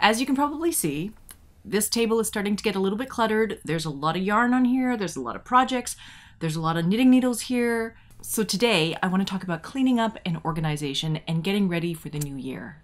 As you can probably see, this table is starting to get a little bit cluttered. There's a lot of yarn on here. There's a lot of projects. There's a lot of knitting needles here. So today I want to talk about cleaning up and organization and getting ready for the new year.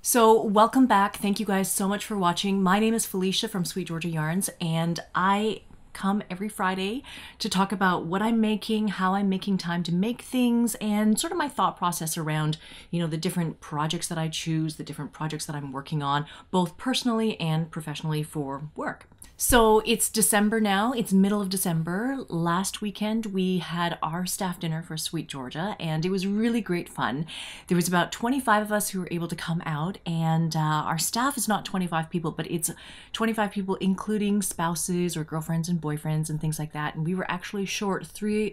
So welcome back. Thank you guys so much for watching. My name is Felicia from Sweet Georgia Yarns, and I come every Friday to talk about what I'm making, how I'm making time to make things, and sort of my thought process around, you know, the different projects that I choose, the different projects that I'm working on, both personally and professionally for work. So it's December now, it's middle of December. Last weekend we had our staff dinner for Sweet Georgia, and it was really great fun. There was about 25 of us who were able to come out, and our staff is not 25 people, but it's 25 people including spouses or girlfriends and boyfriends and things like that. And we were actually short two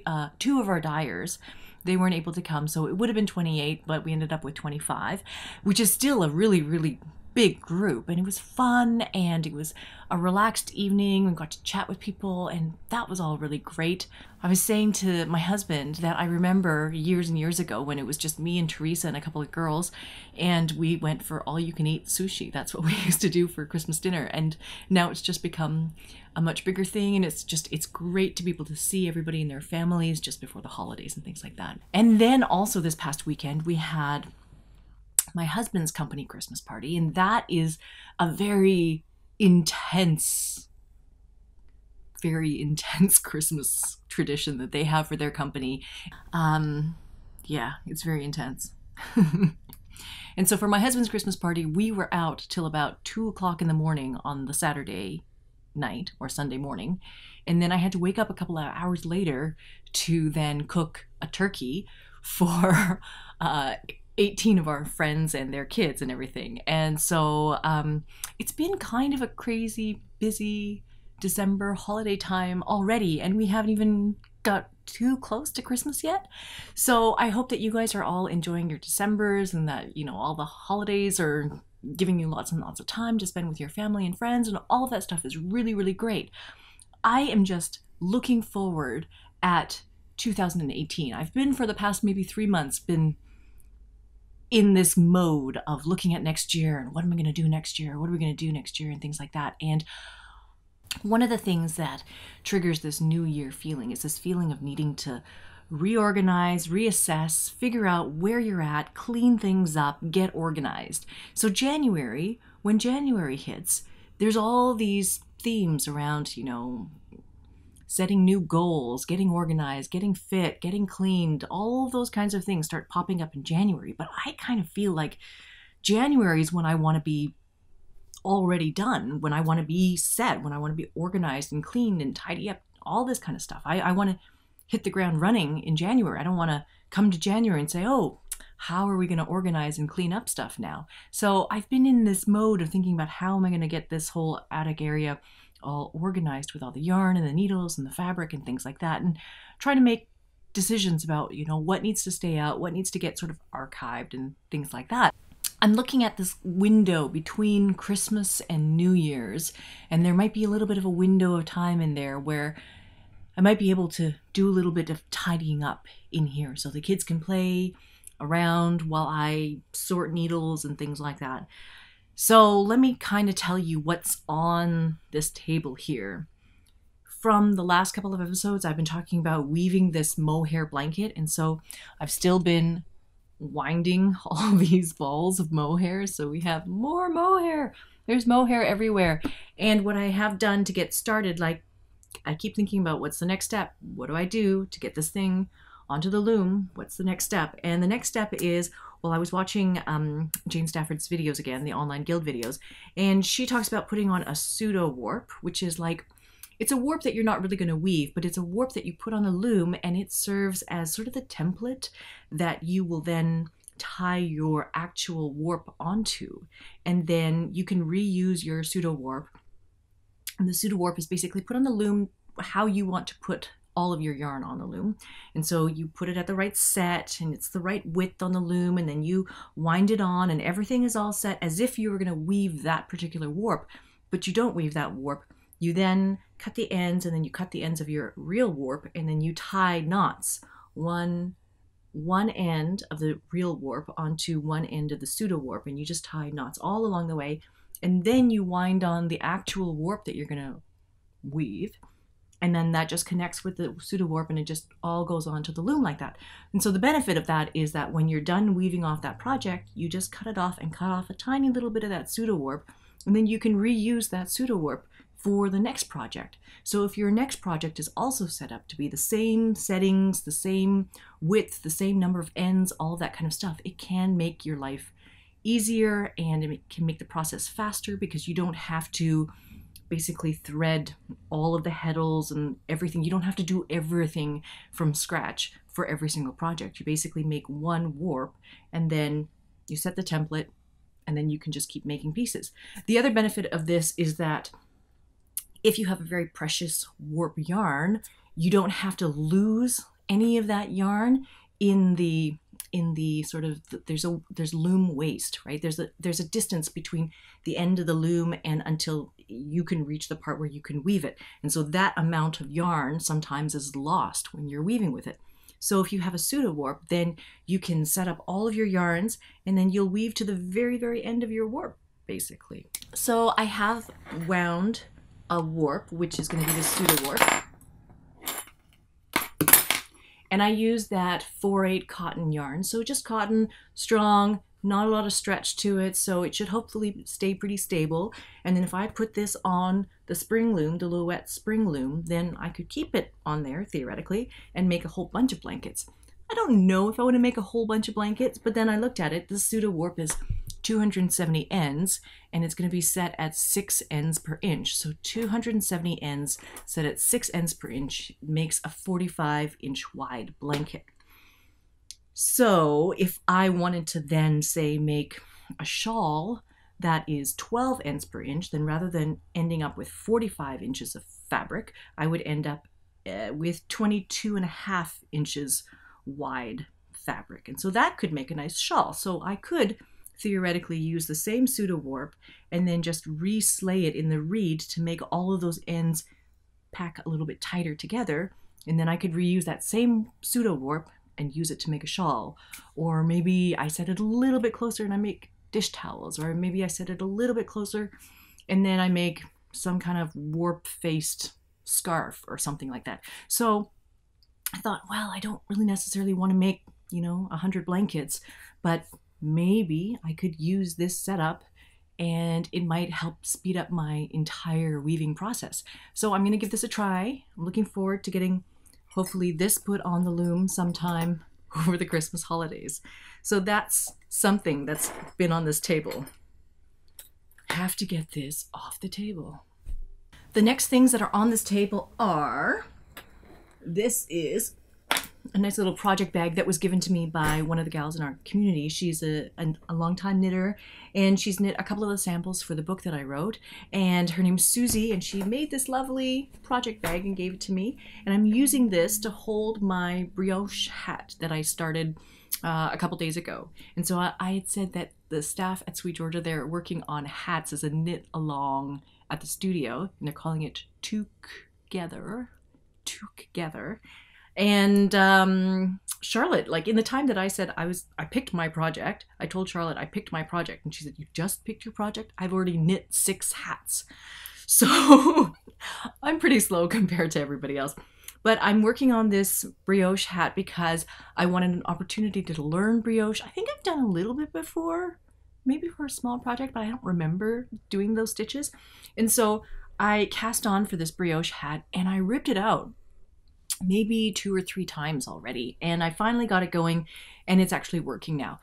of our dyers. They weren't able to come, so it would have been 28, but we ended up with 25, which is still a really big group. And it was fun, and it was a relaxed evening. We got to chat with people, and that was all really great. I was saying to my husband that I remember years and years ago when it was just me and Teresa and a couple of girls, and we went for all-you-can-eat sushi. That's what we used to do for Christmas dinner, and now it's just become a much bigger thing, and it's great to be able to see everybody and their families just before the holidays and things like that. And then also this past weekend we had my husband's company Christmas party, and that is a very intense Christmas tradition that they have for their company. Yeah, it's very intense. And so for my husband's Christmas party, we were out till about 2 o'clock in the morning on the Saturday night or Sunday morning. And then I had to wake up a couple of hours later to then cook a turkey for 18 of our friends and their kids and everything. And so it's been kind of a crazy, busy December holiday time already, and we haven't even got too close to Christmas yet. So I hope that you guys are all enjoying your Decembers, and that, you know, all the holidays are giving you lots and lots of time to spend with your family and friends, and all of that stuff is really great. I am just looking forward at 2018. I've been, for the past maybe 3 months, been in this mode of looking at next year and what am I going to do next year? What are we going to do next year and things like that. And one of the things that triggers this new year feeling is this feeling of needing to reorganize, reassess, figure out where you're at, clean things up, get organized. So January, when January hits, there's all these themes around, you know, setting new goals, getting organized, getting fit, getting cleaned, all those kinds of things start popping up in January. But I kind of feel like January is when I want to be already done, when I want to be set, when I want to be organized and clean and tidy up, all this kind of stuff. I want to hit the ground running in January. I don't want to come to January and say, oh, how are we going to organize and clean up stuff now? So I've been in this mode of thinking about how am I going to get this whole attic area all organized with all the yarn and the needles and the fabric and things like that, and trying to make decisions about, you know, what needs to stay out, what needs to get sort of archived and things like that. I'm looking at this window between Christmas and New Year's, and there might be a little bit of a window of time in there where I might be able to do a little bit of tidying up in here so the kids can play around while I sort needles and things like that. So let me kind of tell you what's on this table here. From the last couple of episodes, I've been talking about weaving this mohair blanket, and so I've still been winding all these balls of mohair, so we have more mohair. There's mohair everywhere. And what I have done to get started, like, I keep thinking about what's the next step? What do I do to get this thing onto the loom? What's the next step? And the next step is, well, I was watching Jane Stafford's videos again, the Online Guild videos, and she talks about putting on a pseudo warp, which is like, it's a warp that you're not really going to weave, but it's a warp that you put on the loom, and it serves as sort of the template that you will then tie your actual warp onto, and then you can reuse your pseudo warp. And the pseudo warp is basically put on the loom how you want to put all of your yarn on the loom. And so you put it at the right set, and it's the right width on the loom, and then you wind it on, and everything is all set as if you were going to weave that particular warp. But you don't weave that warp. You then cut the ends, and then you cut the ends of your real warp, and then you tie knots. One end of the real warp onto one end of the pseudo warp, and you just tie knots all along the way, and then you wind on the actual warp that you're gonna weave, and then that just connects with the pseudo warp, and it just all goes onto the loom like that. And so the benefit of that is that when you're done weaving off that project, you just cut it off and cut off a tiny little bit of that pseudo warp, and then you can reuse that pseudo warp for the next project. So if your next project is also set up to be the same settings, the same width, the same number of ends, all that kind of stuff, it can make your life easier, and it can make the process faster because you don't have to basically thread all of the heddles and everything. You don't have to do everything from scratch for every single project. You basically make one warp, and then you set the template, and then you can just keep making pieces. The other benefit of this is that if you have a very precious warp yarn, you don't have to lose any of that yarn in the sort of there's loom waste, right? There's a distance between the end of the loom and until you can reach the part where you can weave it, and so that amount of yarn sometimes is lost when you're weaving with it. So if you have a pseudo warp, then you can set up all of your yarns, and then you'll weave to the very end of your warp, basically. So I have wound a warp, which is going to be the pseudo warp, and I use that 4/8 cotton yarn. So just cotton, strong, not a lot of stretch to it, so it should hopefully stay pretty stable. And then if I put this on the spring loom, the Louette spring loom, then I could keep it on there theoretically and make a whole bunch of blankets. I don't know if I want to make a whole bunch of blankets, but then I looked at it. The pseudo warp is 270 ends, and it's going to be set at 6 ends per inch. So 270 ends set at 6 ends per inch makes a 45-inch wide blanket. So if I wanted to then, say, make a shawl that is 12 ends per inch, then rather than ending up with 45 inches of fabric, I would end up with 22.5 inches wide fabric. And so that could make a nice shawl. So I could theoretically use the same pseudo warp and then just re-slay it in the reed to make all of those ends pack a little bit tighter together, and then I could reuse that same pseudo warp and use it to make a shawl. Or maybe I set it a little bit closer and I make dish towels, or maybe I set it a little bit closer and then I make some kind of warp-faced scarf or something like that. So I thought, well, I don't really necessarily want to make, you know, 100 blankets, but maybe I could use this setup and it might help speed up my entire weaving process. So I'm going to give this a try. I'm looking forward to getting hopefully this put on the loom sometime over the Christmas holidays. So that's something that's been on this table. Have to get this off the table. The next things that are on this table are, this is a nice little project bag that was given to me by one of the gals in our community. She's a longtime knitter, and she's knit a couple of the samples for the book that I wrote, and her name's Susie, and she made this lovely project bag and gave it to me, and I'm using this to hold my brioche hat that I started a couple days ago. And so I had said that the staff at Sweet Georgia, they're working on hats as a knit along at the studio, and they're calling it Tuck Together. And Charlotte, like in the time that I said I picked my project, I told Charlotte I picked my project, and she said, "You just picked your project? I've already knit 6 hats." So I'm pretty slow compared to everybody else. But I'm working on this brioche hat because I wanted an opportunity to learn brioche. I think I've done a little bit before, maybe for a small project, but I don't remember doing those stitches. And so I cast on for this brioche hat, and I ripped it out maybe 2 or 3 times already, and I finally got it going, and it's actually working now.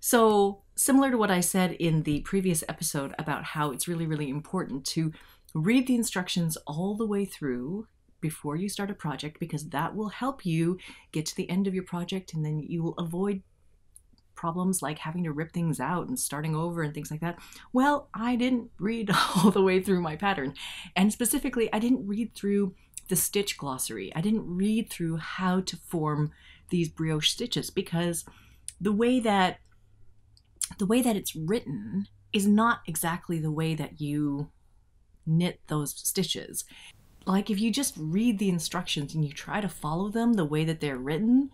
So similar to what I said in the previous episode about how it's really important to read the instructions all the way through before you start a project, because that will help you get to the end of your project, and then you will avoid problems like having to rip things out and starting over and things like that. Well, I didn't read all the way through my pattern, and specifically I didn't read through the stitch glossary. I didn't read through how to form these brioche stitches, because the way that it's written is not exactly the way that you knit those stitches. Like if you just read the instructions and you try to follow them the way that they're written,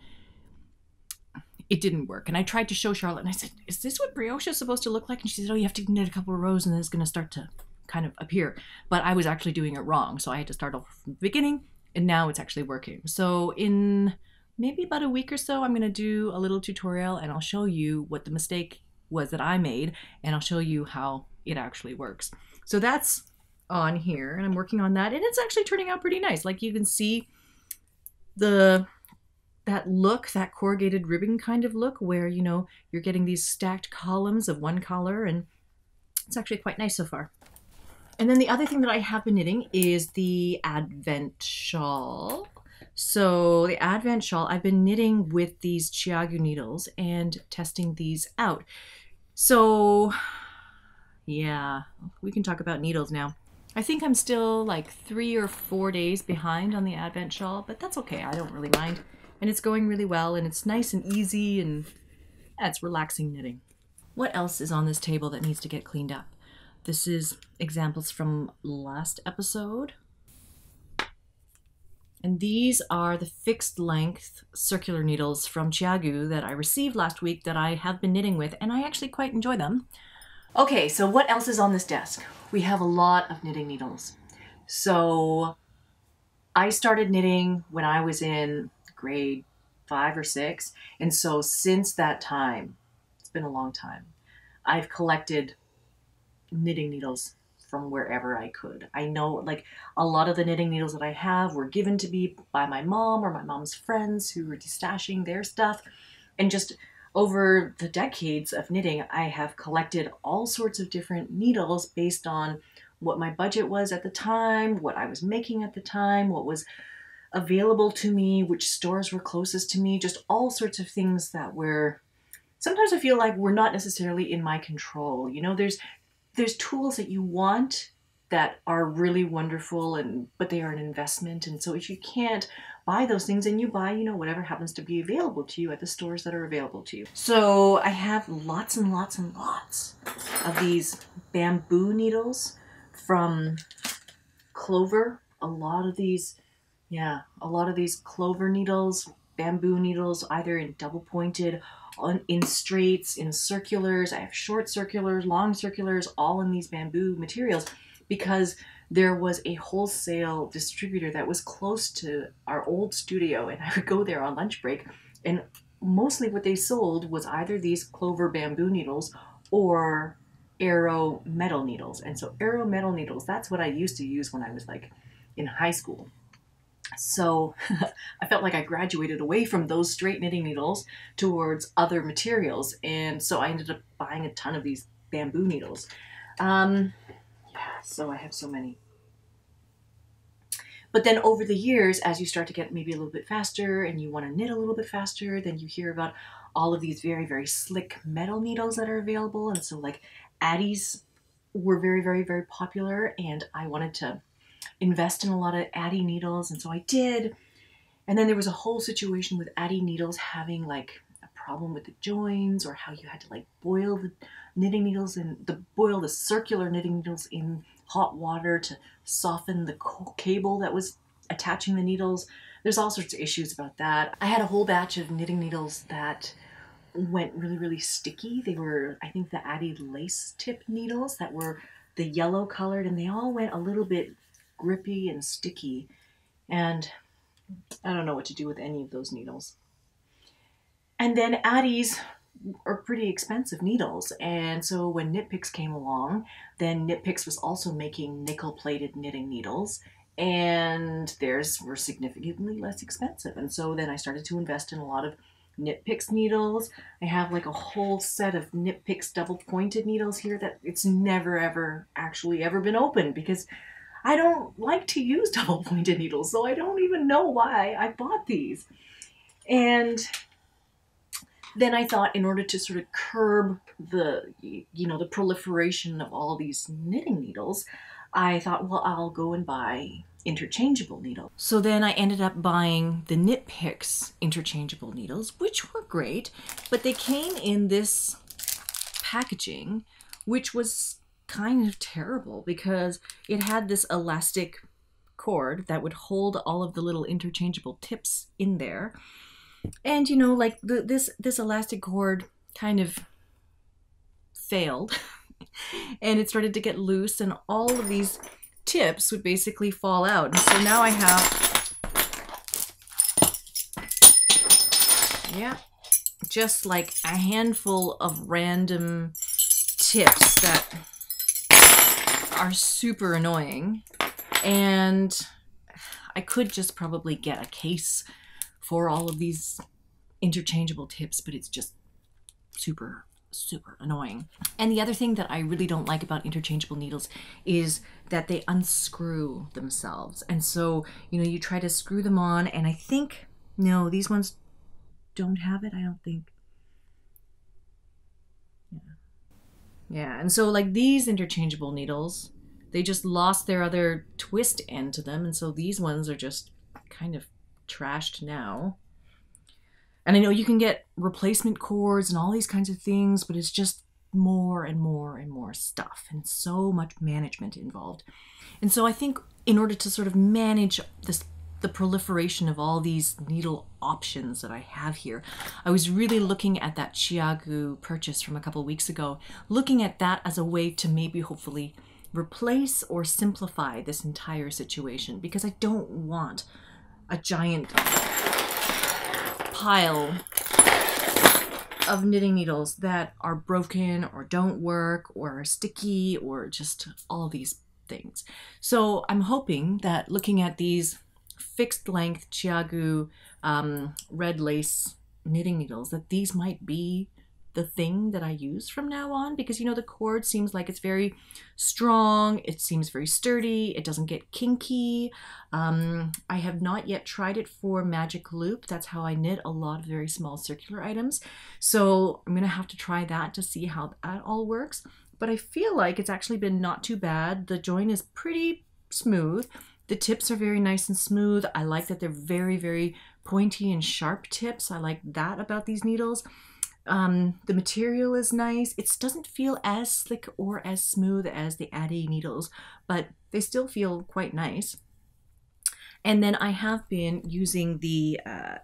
it didn't work. And I tried to show Charlotte and I said, is this what brioche is supposed to look like? And she said, oh, you have to knit a couple of rows and then it's going to start to kind of appear. But I was actually doing it wrong. So I had to start off from the beginning and now it's actually working. So in maybe about a week or so, I'm going to do a little tutorial and I'll show you what the mistake was that I made and I'll show you how it actually works. So that's on here and I'm working on that and it's actually turning out pretty nice. Like you can see that look, that corrugated ribbon kind of look where, you know, you're getting these stacked columns of one color, and it's actually quite nice so far. And then the other thing that I have been knitting is the Advent shawl. So the Advent shawl, I've been knitting with these ChiaoGoo needles and testing these out. So yeah, we can talk about needles now. I think I'm still like 3 or 4 days behind on the Advent shawl, but that's okay. I don't really mind. And it's going really well and it's nice and easy and that's relaxing knitting. What else is on this table that needs to get cleaned up? This is examples from last episode. And these are the fixed length circular needles from ChiaoGoo that I received last week that I have been knitting with, and I actually quite enjoy them. Okay, so what else is on this desk? We have a lot of knitting needles. So I started knitting when I was in grade 5 or 6. And so since that time, it's been a long time, I've collected knitting needles from wherever I could. I know like a lot of the knitting needles that I have were given to me by my mom or my mom's friends who were stashing their stuff. And just over the decades of knitting, I have collected all sorts of different needles based on what my budget was at the time, what I was making at the time, what was available to me, which stores were closest to me, just all sorts of things that were, sometimes I feel like we're not necessarily in my control. You know, there's tools that you want that are really wonderful, but they are an investment. And so if you can't buy those things, and you buy, you know, whatever happens to be available to you at the stores that are available to you. So I have lots and lots and lots of these bamboo needles from Clover. A lot of these Clover needles, bamboo needles, either in double pointed, in straights, in circulars. I have short circulars, long circulars, all in these bamboo materials because there was a wholesale distributor that was close to our old studio and I would go there on lunch break, and mostly what they sold was either these Clover bamboo needles or Aero metal needles. And so Aero metal needles, that's what I used to use when I was like in high school. So I felt like I graduated away from those straight knitting needles towards other materials. And so I ended up buying a ton of these bamboo needles. Yeah, so I have so many. But then over the years, as you start to get maybe a little bit faster and you want to knit a little bit faster, then you hear about all of these very, very slick metal needles that are available. And so like Addi's were very, very, very popular. And I wanted to invest in a lot of Addi needles, and so I did. And then there was a whole situation with Addi needles having like a problem with the joins, or how you had to like boil the knitting needles and boil the circular knitting needles in hot water to soften the cable that was attaching the needles. There's all sorts of issues about that. I had a whole batch of knitting needles that went really, really sticky. They were, I think, the Addi lace tip needles that were the yellow colored, and they all went a little bit grippy and sticky, and I don't know what to do with any of those needles. And then Addi's are pretty expensive needles, and so when Knit Picks came along, then Knit Picks was also making nickel-plated knitting needles, and theirs were significantly less expensive. And so then I started to invest in a lot of Knit Picks needles. I have like a whole set of Knit Picks double-pointed needles here that it's never ever actually ever been opened because I don't like to use double-pointed needles, so I don't even know why I bought these. And then I thought, in order to sort of curb the, you know, the proliferation of all these knitting needles, I thought, well, I'll go and buy interchangeable needles. So then I ended up buying the Knit Picks interchangeable needles, which were great, but they came in this packaging, which was kind of terrible because it had this elastic cord that would hold all of the little interchangeable tips in there. And, you know, like this elastic cord kind of failed and it started to get loose and all of these tips would basically fall out. And so now I have, yeah, just like a handful of random tips that are super annoying. And I could just probably get a case for all of these interchangeable tips, but it's just super, super annoying. And the other thing that I really don't like about interchangeable needles is that they unscrew themselves. And so, you know, you try to screw them on and I think, no, these ones don't have it, I don't think. Yeah, and so like these interchangeable needles, they just lost their other twist end to them. And so these ones are just kind of trashed now. And I know you can get replacement cords and all these kinds of things, but it's just more and more and more stuff and so much management involved. And so I think in order to sort of manage this, the proliferation of all these needle options that I have here, I was really looking at that ChiaoGoo purchase from a couple weeks ago, looking at that as a way to maybe hopefully replace or simplify this entire situation, because I don't want a giant pile of knitting needles that are broken or don't work or are sticky or just all these things. So I'm hoping that looking at these fixed length ChiaoGoo red lace knitting needles, that these might be the thing that I use from now on, because, you know, the cord seems like it's very strong, it seems very sturdy, it doesn't get kinky. I have not yet tried it for magic loop. That's how I knit a lot of very small circular items. So I'm gonna have to try that to see how that all works. But I feel like it's actually been not too bad. The join is pretty smooth. The tips are very nice and smooth. I like that they're very, very pointy and sharp tips. I like that about these needles. The material is nice. It doesn't feel as slick or as smooth as the Addi needles, but they still feel quite nice. And then I have been using the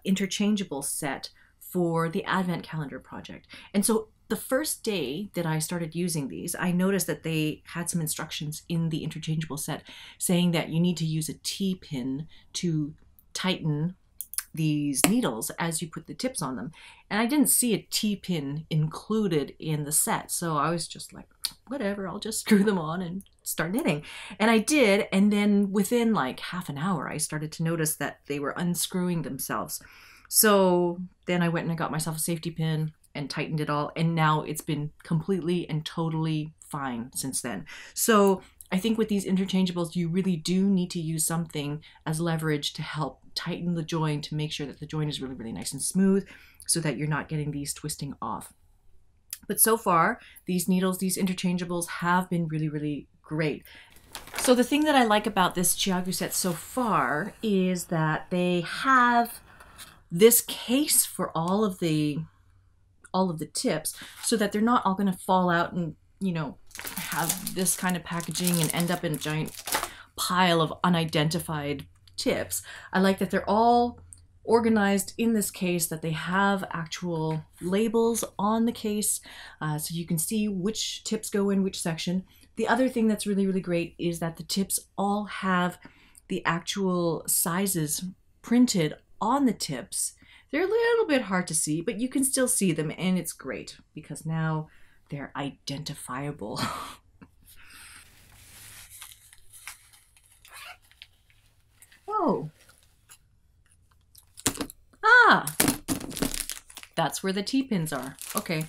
interchangeable set for the Advent calendar project. And so the first day that I started using these, I noticed that they had some instructions in the interchangeable set saying that you need to use a T-pin to tighten these needles as you put the tips on them. And I didn't see a T-pin included in the set. So I was just like, whatever, I'll just screw them on and start knitting. And I did. And then within like half an hour, I started to notice that they were unscrewing themselves. So then I went and I got myself a safety pin and tightened it all. And now it's been completely and totally fine since then. So I think with these interchangeables, you really do need to use something as leverage to help tighten the join, to make sure that the join is really, really nice and smooth so that you're not getting these twisting off. But so far, these needles, these interchangeables have been really, really great. So the thing that I like about this ChiaoGoo set so far is that they have this case for all of the tips so that they're not all going to fall out and, you know, have this kind of packaging and end up in a giant pile of unidentified tips. I like that they're all organized in this case, that they have actual labels on the case so you can see which tips go in which section. The other thing that's really, really great is that the tips all have the actual sizes printed on the tips. They're a little bit hard to see, but you can still see them, and it's great because now they're identifiable. Oh. Ah! That's where the T-pins are. Okay.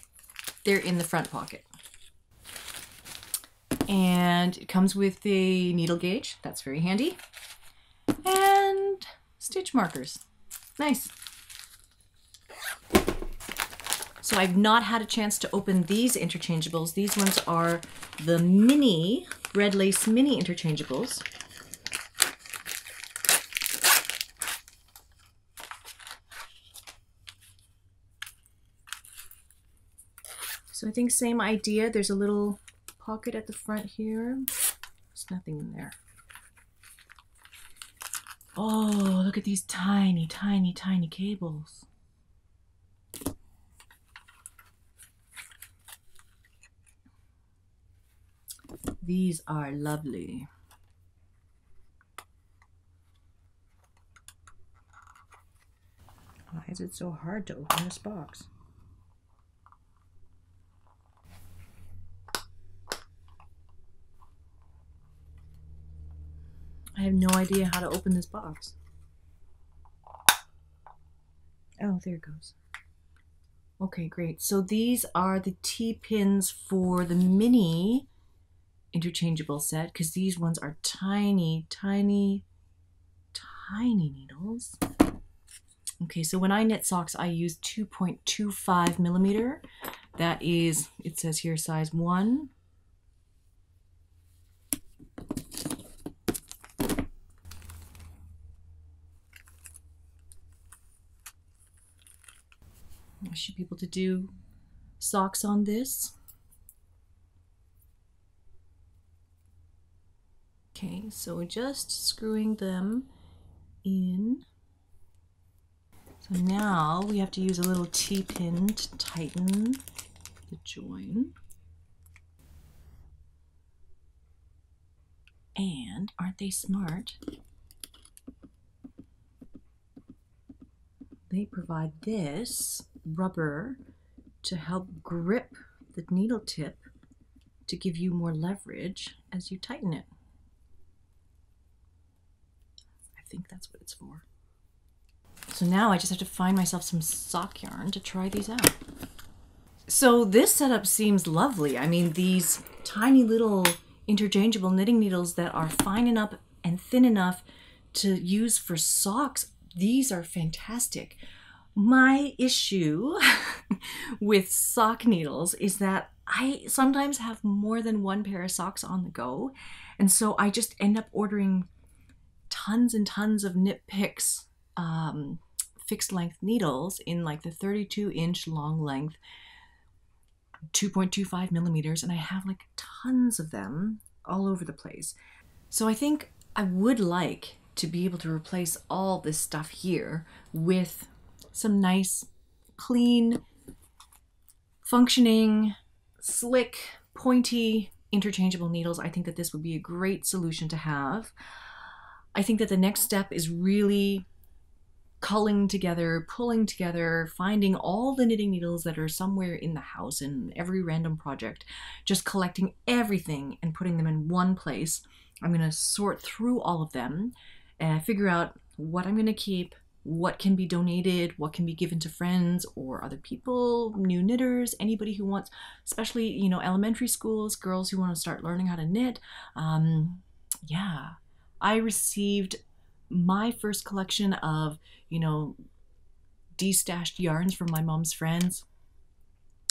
They're in the front pocket. And it comes with the needle gauge. That's very handy. And stitch markers. Nice. So I've not had a chance to open these interchangeables. These ones are the mini, red lace mini interchangeables. So I think same idea. There's a little pocket at the front here. There's nothing in there. Oh, look at these tiny, tiny, tiny cables. These are lovely. Why is it so hard to open this box? I have no idea how to open this box. Oh, there it goes. Okay, great. So these are the T-pins for the mini interchangeable set, because these ones are tiny, tiny, tiny needles. Okay, so when I knit socks, I use 2.25 millimeter. That is, it says here, size 1. I should be able to do socks on this. Okay, so just screwing them in. So now we have to use a little T-pin to tighten the join. And aren't they smart? They provide this rubber to help grip the needle tip to give you more leverage as you tighten it. I think that's what it's for. So now I just have to find myself some sock yarn to try these out. So this setup seems lovely. I mean, these tiny little interchangeable knitting needles that are fine enough and thin enough to use for socks, these are fantastic. My issue with sock needles is that I sometimes have more than one pair of socks on the go. And so I just end up ordering tons and tons of Knit Picks fixed length needles in like the 32 inch long length, 2.25 millimeters. And I have like tons of them all over the place. So I think I would like to be able to replace all this stuff here with some nice, clean, functioning, slick, pointy, interchangeable needles. I think that this would be a great solution to have. I think that the next step is really culling together, pulling together, finding all the knitting needles that are somewhere in the house in every random project, just collecting everything and putting them in one place. I'm going to sort through all of them and figure out what I'm going to keep, what can be donated, what can be given to friends or other people, new knitters, anybody who wants, especially, you know, elementary schools, girls who want to start learning how to knit. Yeah, I received my first collection of, you know, destashed yarns from my mom's friends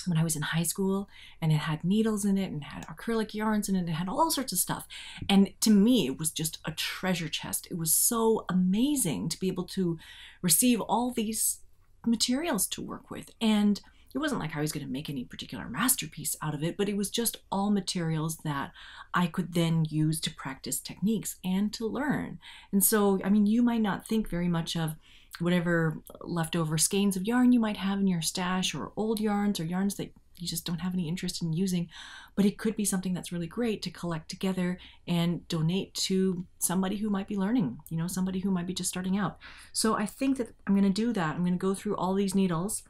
when I was in high school, and it had needles in it and had acrylic yarns in it and it had all sorts of stuff. And to me, it was just a treasure chest. It was so amazing to be able to receive all these materials to work with. And it wasn't like I was going to make any particular masterpiece out of it, but it was just all materials that I could then use to practice techniques and to learn. And so, I mean, you might not think very much of whatever leftover skeins of yarn you might have in your stash, or old yarns, or yarns that you just don't have any interest in using, but it could be something that's really great to collect together and donate to somebody who might be learning, you know, somebody who might be just starting out. So I think that I'm going to do that. I'm going to go through all these needles,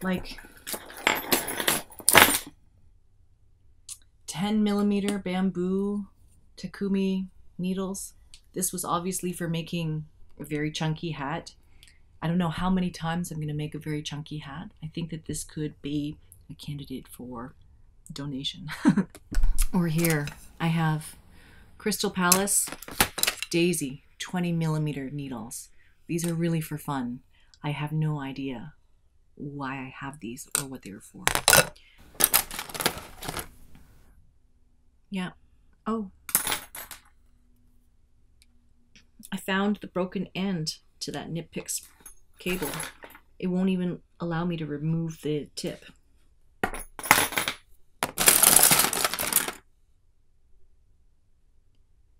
like 10 millimeter bamboo Takumi needles. This was obviously for making a very chunky hat. I don't know how many times I'm going to make a very chunky hat. I think that this could be a candidate for donation. Or here I have Crystal Palace Daisy 20 millimeter needles. These are really for fun. I have no idea why I have these or what they were for. Yeah. Oh, I found the broken end to that Knit Picks cable. It won't even allow me to remove the tip.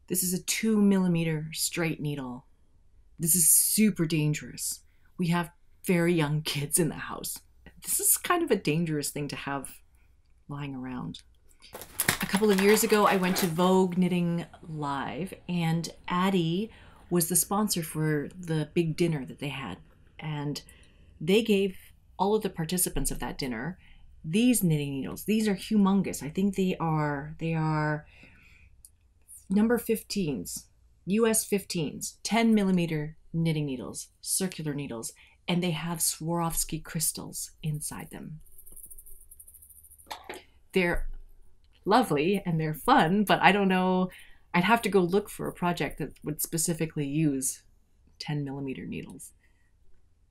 This is a 2mm straight needle. This is super dangerous. We have very young kids in the house. This is kind of a dangerous thing to have lying around. A couple of years ago, I went to Vogue Knitting Live, and Addi was the sponsor for the big dinner that they had. And they gave all of the participants of that dinner these knitting needles. These are humongous. I think they are number 15s, US 15s, 10mm knitting needles, circular needles, and they have Swarovski crystals inside them. They're lovely and they're fun, but I don't know, I'd have to go look for a project that would specifically use 10mm needles.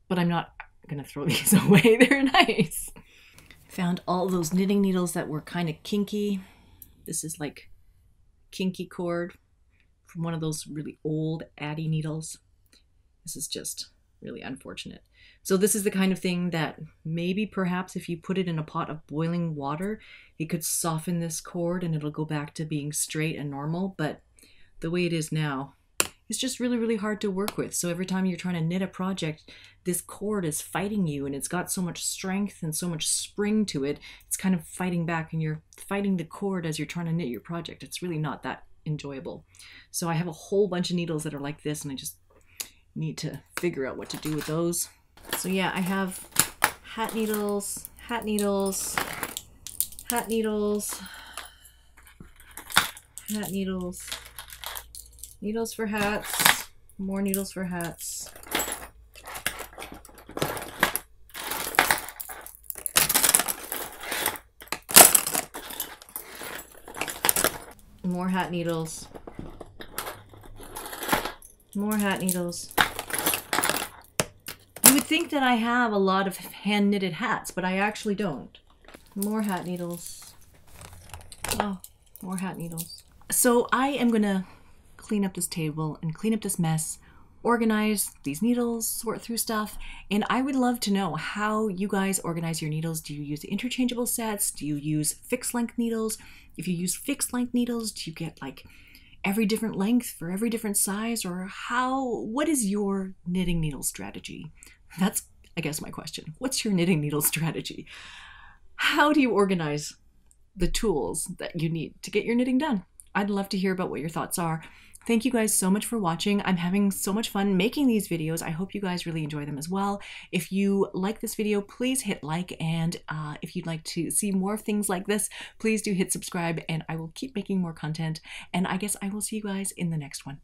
But I'm not gonna throw these away, they're nice. Found all those knitting needles that were kind of kinky. This is like kinky cord from one of those really old Addi needles. This is just really unfortunate. So this is the kind of thing that maybe perhaps if you put it in a pot of boiling water, it could soften this cord and it'll go back to being straight and normal. But the way it is now, it's just really, really hard to work with. So every time you're trying to knit a project, this cord is fighting you, and it's got so much strength and so much spring to it. It's kind of fighting back, and you're fighting the cord as you're trying to knit your project. It's really not that enjoyable. So I have a whole bunch of needles that are like this, and I just need to figure out what to do with those. So yeah, I have hat needles, hat needles, hat needles, hat needles, needles for hats, more needles for hats. More hat needles, more hat needles. You would think that I have a lot of hand-knitted hats, but I actually don't. More hat needles. Oh, more hat needles. So I am gonna clean up this table and clean up this mess, organize these needles, sort through stuff, and I would love to know how you guys organize your needles. Do you use interchangeable sets? Do you use fixed length needles? If you use fixed length needles, do you get like every different length for every different size, or what is your knitting needle strategy? That's, I guess, my question. What's your knitting needle strategy? How do you organize the tools that you need to get your knitting done? I'd love to hear about what your thoughts are. Thank you guys so much for watching. I'm having so much fun making these videos. I hope you guys really enjoy them as well. If you like this video, please hit like, and if you'd like to see more things like this, please do hit subscribe, and I will keep making more content, and I guess I will see you guys in the next one.